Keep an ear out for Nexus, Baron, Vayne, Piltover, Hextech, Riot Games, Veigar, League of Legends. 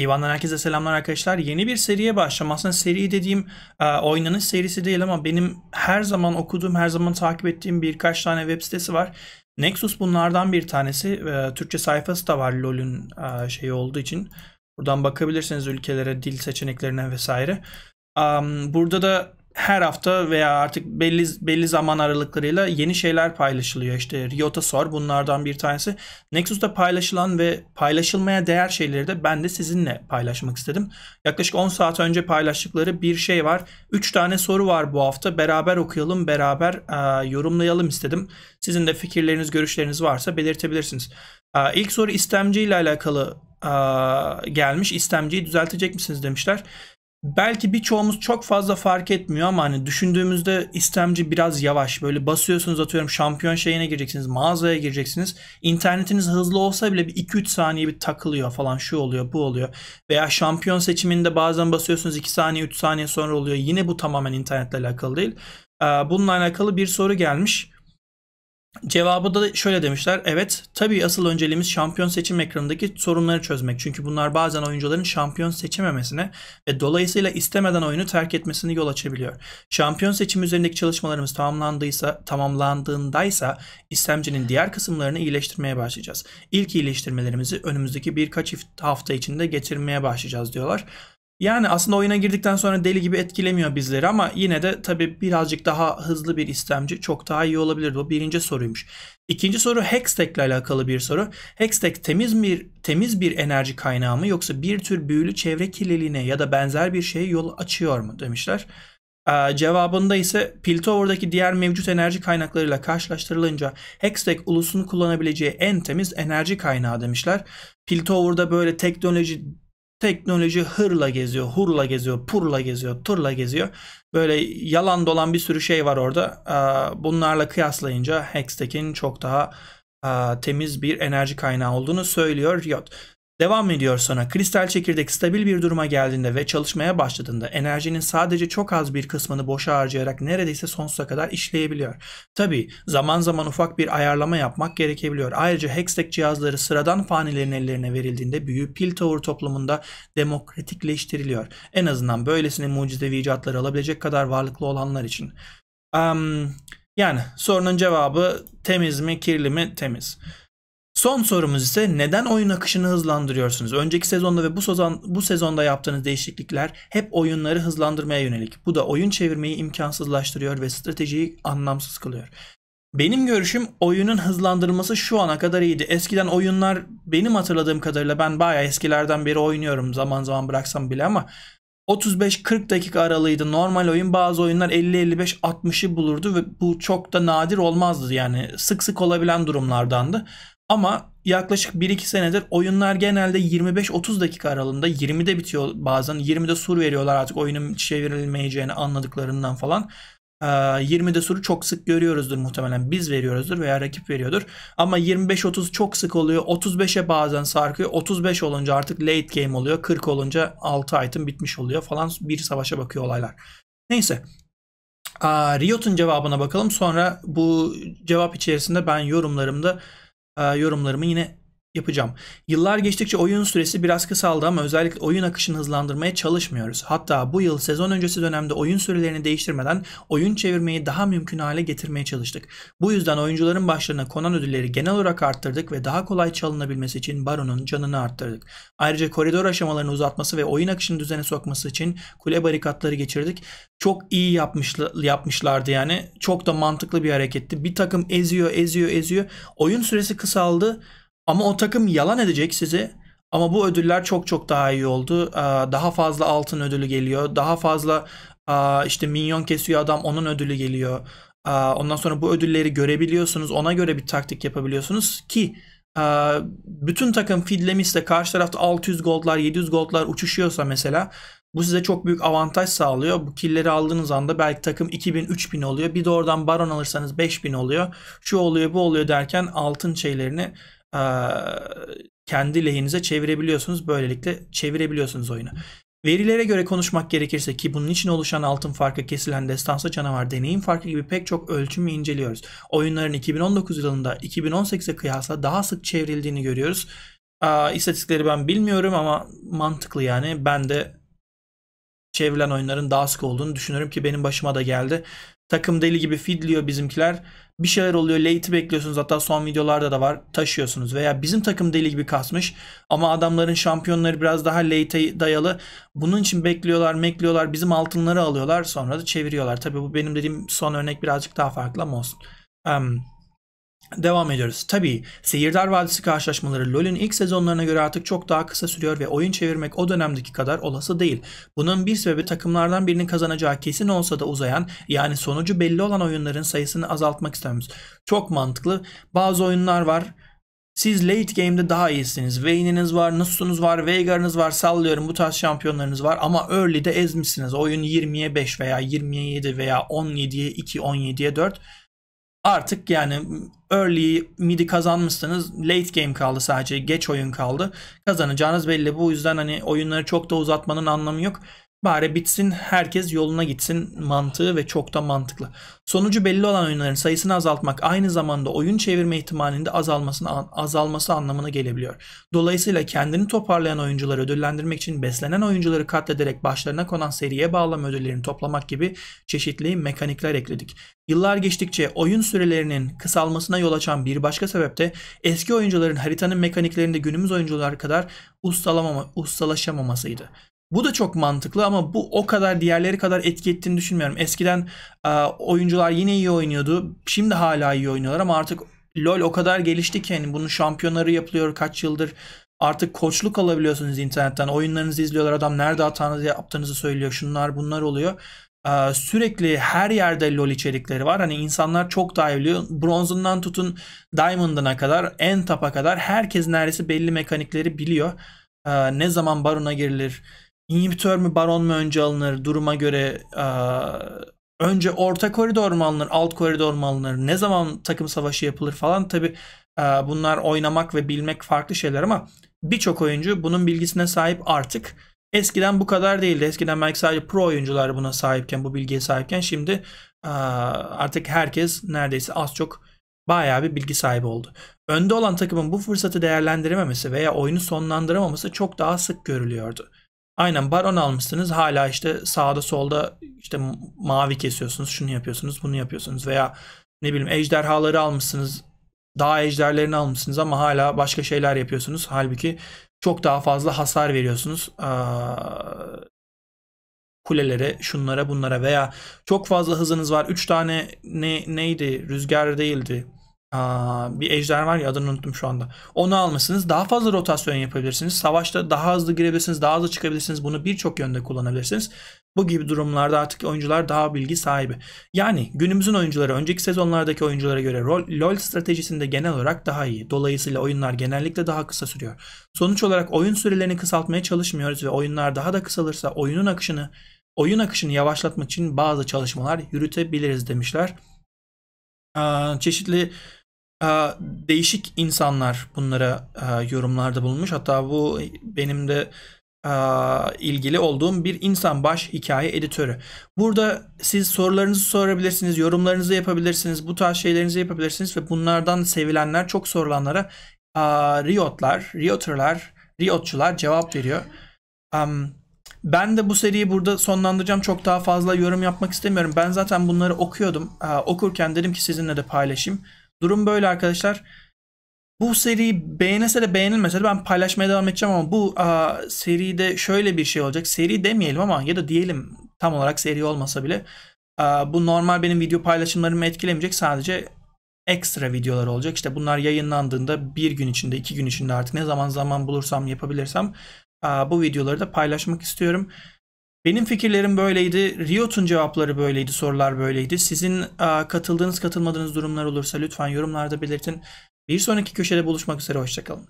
İvan'dan herkese selamlar arkadaşlar. Yeni bir seriye başladım. Aslında seri dediğim oynanış serisi değil ama benim her zaman okuduğum, her zaman takip ettiğim birkaç tane web sitesi var. Nexus bunlardan bir tanesi. Türkçe sayfası da var LoL'ün şeyi olduğu için. Buradan bakabilirsiniz ülkelere, dil seçeneklerine vesaire. Burada da her hafta veya artık belli zaman aralıklarıyla yeni şeyler paylaşılıyor. İşte Riot'a sor, bunlardan bir tanesi. Nexus'ta paylaşılan ve paylaşılmaya değer şeyleri de ben de sizinle paylaşmak istedim. Yaklaşık 10 saat önce paylaştıkları bir şey var. 3 tane soru var bu hafta. Beraber okuyalım, beraber yorumlayalım istedim. Sizin de fikirleriniz, görüşleriniz varsa belirtebilirsiniz. İlk soru istemci ile alakalı gelmiş. İstemciyi düzeltecek misiniz demişler. Belki birçoğumuz çok fazla fark etmiyor ama hani düşündüğümüzde istemci biraz yavaş. Böyle basıyorsunuz, atıyorum şampiyon şeyine gireceksiniz, mağazaya gireceksiniz. İnternetiniz hızlı olsa bile bir 2-3 saniye bir takılıyor falan, şu oluyor, bu oluyor. Veya şampiyon seçiminde bazen basıyorsunuz 2 saniye 3 saniye sonra oluyor. Yine bu tamamen internetle alakalı değil. Bununla alakalı bir soru gelmiş. Cevabı da şöyle demişler. Evet, tabii asıl önceliğimiz şampiyon seçim ekranındaki sorunları çözmek. Çünkü bunlar bazen oyuncuların şampiyon seçememesine ve dolayısıyla istemeden oyunu terk etmesine yol açabiliyor. Şampiyon seçimi üzerindeki çalışmalarımız tamamlandığındaysa istemcinin diğer kısımlarını iyileştirmeye başlayacağız. İlk iyileştirmelerimizi önümüzdeki birkaç hafta içinde getirmeye başlayacağız diyorlar. Yani aslında oyuna girdikten sonra deli gibi etkilemiyor bizleri ama yine de tabii birazcık daha hızlı bir istemci çok daha iyi olabilirdi. O birinci soruymuş. İkinci soru Hextech ile alakalı bir soru. Hextech temiz bir enerji kaynağı mı yoksa bir tür büyülü çevre kirliliğine ya da benzer bir şeye yol açıyor mu demişler. Cevabında ise Piltover'daki diğer mevcut enerji kaynaklarıyla karşılaştırılınca Hextech ulusunun kullanabileceği en temiz enerji kaynağı demişler. Piltover'da böyle teknoloji hurla geziyor, turla geziyor. Böyle yalan dolan bir sürü şey var orada. Bunlarla kıyaslayınca Hextech'in çok daha temiz bir enerji kaynağı olduğunu söylüyor Riot. Devam ediyor sonra. Kristal çekirdek stabil bir duruma geldiğinde ve çalışmaya başladığında enerjinin sadece çok az bir kısmını boşa harcayarak neredeyse sonsuza kadar işleyebiliyor. Tabii zaman zaman ufak bir ayarlama yapmak gerekebiliyor. Ayrıca Hextech cihazları sıradan fanilerin ellerine verildiğinde büyü Piltover toplumunda demokratikleştiriliyor. En azından böylesine mucizevi icatları alabilecek kadar varlıklı olanlar için. Yani sorunun cevabı temiz mi, kirli mi? Temiz. Son sorumuz ise neden oyun akışını hızlandırıyorsunuz? Önceki sezonda ve bu sezonda yaptığınız değişiklikler hep oyunları hızlandırmaya yönelik. Bu da oyun çevirmeyi imkansızlaştırıyor ve stratejiyi anlamsız kılıyor. Benim görüşüm oyunun hızlandırılması şu ana kadar iyiydi. Eskiden oyunlar benim hatırladığım kadarıyla, ben bayağı eskilerden beri oynuyorum zaman zaman bıraksam bile ama 35-40 dakika aralığıydı normal oyun. Bazı oyunlar 50-55-60'ı bulurdu ve bu çok da nadir olmazdı, yani sık sık olabilen durumlardandı. Ama yaklaşık 1-2 senedir oyunlar genelde 25-30 dakika aralığında, 20'de bitiyor bazen. 20'de sur veriyorlar artık oyunun çevrilmeyeceğini anladıklarından falan. 20'de suru çok sık görüyoruzdur muhtemelen. Biz veriyoruzdur veya rakip veriyordur. Ama 25-30 çok sık oluyor. 35'e bazen sarkıyor. 35 olunca artık late game oluyor. 40 olunca 6 item bitmiş oluyor falan. Bir savaşa bakıyor olaylar. Neyse. Riot'un cevabına bakalım. Sonra bu cevap içerisinde ben yorumlarımı yine yapacağım. Yıllar geçtikçe oyun süresi biraz kısaldı ama özellikle oyun akışını hızlandırmaya çalışmıyoruz. Hatta bu yıl sezon öncesi dönemde oyun sürelerini değiştirmeden oyun çevirmeyi daha mümkün hale getirmeye çalıştık. Bu yüzden oyuncuların başlarına konan ödülleri genel olarak arttırdık ve daha kolay çalınabilmesi için Baron'un canını arttırdık. Ayrıca koridor aşamalarını uzatması ve oyun akışını düzene sokması için kule barikatları geçirdik. Çok iyi yapmışlardı yani. Çok da mantıklı bir hareketti. Bir takım eziyor. Oyun süresi kısaldı. Ama o takım yalan edecek sizi. Ama bu ödüller çok daha iyi oldu. Daha fazla altın ödülü geliyor. Daha fazla işte minyon kesiyor adam, onun ödülü geliyor. Ondan sonra bu ödülleri görebiliyorsunuz. Ona göre bir taktik yapabiliyorsunuz ki bütün takım fidlemişse, karşı tarafta 600 goldlar 700 goldlar uçuşuyorsa mesela, bu size çok büyük avantaj sağlıyor. Bu killleri aldığınız anda belki takım 2000-3000 oluyor. Bir de oradan baron alırsanız 5000 oluyor. Şu oluyor, bu oluyor derken altın şeylerini kendi lehinize çevirebiliyorsunuz. Böylelikle çevirebiliyorsunuz oyunu. Verilere göre konuşmak gerekirse, ki bunun için oluşan altın farkı, kesilen destansa canavar, deneyim farkı gibi pek çok ölçümü inceliyoruz. Oyunların 2019 yılında 2018'e kıyasla daha sık çevrildiğini görüyoruz. İstatistikleri ben bilmiyorum ama mantıklı yani. Ben de çevrilen oyunların daha sık olduğunu düşünüyorum ki benim başıma da geldi. Takım deli gibi feedliyor bizimkiler. Bir şeyler oluyor. Late'i bekliyorsunuz. Hatta son videolarda da var. Taşıyorsunuz. Veya bizim takım deli gibi kasmış. Ama adamların şampiyonları biraz daha late'e dayalı. Bunun için bekliyorlar. Bizim altınları alıyorlar. Sonra da çeviriyorlar. Tabii bu benim dediğim son örnek birazcık daha farklı ama olsun. Devam ediyoruz. Tabii Sihirdar Vadisi karşılaşmaları LoL'ün ilk sezonlarına göre artık çok daha kısa sürüyor ve oyun çevirmek o dönemdeki kadar olası değil. Bunun bir sebebi takımlardan birinin kazanacağı kesin olsa da uzayan, yani sonucu belli olan oyunların sayısını azaltmak istememiz. Çok mantıklı. Bazı oyunlar var. Siz late game'de daha iyisiniz. Vayne'iniz var, Nexus'unuz var, Veigar'ınız var, sallıyorum bu tarz şampiyonlarınız var ama early'de ezmişsiniz. Oyun 20'ye 5 veya 20'ye 7 veya 17'ye 2, 17'ye 4. Artık yani early midi kazanmışsınız. Late game kaldı sadece. Geç oyun kaldı. Kazanacağınız belli. Bu yüzden hani oyunları çok da uzatmanın anlamı yok. Bari bitsin. Herkes yoluna gitsin mantığı ve çok da mantıklı. Sonucu belli olan oyunların sayısını azaltmak aynı zamanda oyun çevirme ihtimalinin de azalması anlamına gelebiliyor. Dolayısıyla kendini toparlayan oyuncuları ödüllendirmek için beslenen oyuncuları katlederek başlarına konan seriye bağlama ödüllerini toplamak gibi çeşitli mekanikler ekledik. Yıllar geçtikçe oyun sürelerinin kısalmasına yol açan bir başka sebep de eski oyuncuların haritanın mekaniklerinde günümüz oyuncular kadar ustalaşamamasıydı. Bu da çok mantıklı ama bu o kadar diğerleri kadar etki ettiğini düşünmüyorum. Eskiden oyuncular yine iyi oynuyordu. Şimdi hala iyi oynuyorlar ama artık LoL o kadar gelişti ki yani bunun şampiyonları yapılıyor kaç yıldır. Artık koçluk alabiliyorsunuz internetten. Oyunlarınızı izliyorlar. Adam nerede hatanızı yaptığınızı söylüyor. Şunlar bunlar oluyor. Sürekli her yerde LoL içerikleri var. Hani insanlar çok daha biliyor. Bronzundan tutun Diamond'ına kadar, en tapa kadar herkes neredeyse belli mekanikleri biliyor. Ne zaman Baron'a girilir? İnhibitör mü Baron mu önce alınır duruma göre, önce orta koridor mu alınır, alt koridor mu alınır, ne zaman takım savaşı yapılır falan. Tabi bunlar oynamak ve bilmek farklı şeyler ama birçok oyuncu bunun bilgisine sahip artık. Eskiden bu kadar değildi. Eskiden belki sadece pro oyuncular buna sahipken, bu bilgiye sahipken, şimdi artık herkes neredeyse az çok bayağı bir bilgi sahibi oldu. Önde olan takımın bu fırsatı değerlendirememesi veya oyunu sonlandıramaması çok daha sık görülüyordu. Aynen Baron almışsınız hala işte sağda solda işte mavi kesiyorsunuz, şunu yapıyorsunuz, bunu yapıyorsunuz veya ne bileyim ejderhaları almışsınız, dağ ejderlerini almışsınız ama hala başka şeyler yapıyorsunuz. Halbuki çok daha fazla hasar veriyorsunuz kulelere, şunlara, bunlara veya çok fazla hızınız var. 3 tane neydi rüzgar değildi. Bir ejder var ya adını unuttum şu anda. Onu almışsınız. Daha fazla rotasyon yapabilirsiniz. Savaşta daha hızlı girebilirsiniz. Daha hızlı çıkabilirsiniz. Bunu birçok yönde kullanabilirsiniz. Bu gibi durumlarda artık oyuncular daha bilgi sahibi. Yani günümüzün oyuncuları önceki sezonlardaki oyunculara göre LoL stratejisinde genel olarak daha iyi. Dolayısıyla oyunlar genellikle daha kısa sürüyor. Sonuç olarak oyun sürelerini kısaltmaya çalışmıyoruz ve oyunlar daha da kısalırsa oyun akışını yavaşlatmak için bazı çalışmalar yürütebiliriz demişler. Çeşitli değişik insanlar bunlara yorumlarda bulunmuş. Hatta bu benim de ilgili olduğum bir insan baş hikaye editörü. Burada siz sorularınızı sorabilirsiniz, yorumlarınızı yapabilirsiniz, bu tarz şeylerinizi yapabilirsiniz ve bunlardan sevilenler çok sorulanlara Riot'çular cevap veriyor. Ben de bu seriyi burada sonlandıracağım. Çok daha fazla yorum yapmak istemiyorum. Ben zaten bunları okuyordum. Okurken dedim ki sizinle de paylaşayım. Durum böyle arkadaşlar. Bu seriyi beğenilse de beğenilmese de ben paylaşmaya devam edeceğim ama bu seride şöyle bir şey olacak. Seri demeyelim ama ya da diyelim tam olarak seri olmasa bile. Bu normal benim video paylaşımlarımı etkilemeyecek. Sadece ekstra videolar olacak. İşte bunlar yayınlandığında bir gün içinde, 2 gün içinde artık ne zaman bulursam yapabilirsem bu videoları da paylaşmak istiyorum. Benim fikirlerim böyleydi. Riot'un cevapları böyleydi. Sorular böyleydi. Sizin katıldığınız katılmadığınız durumlar olursa lütfen yorumlarda belirtin. Bir sonraki köşede buluşmak üzere. Hoşçakalın.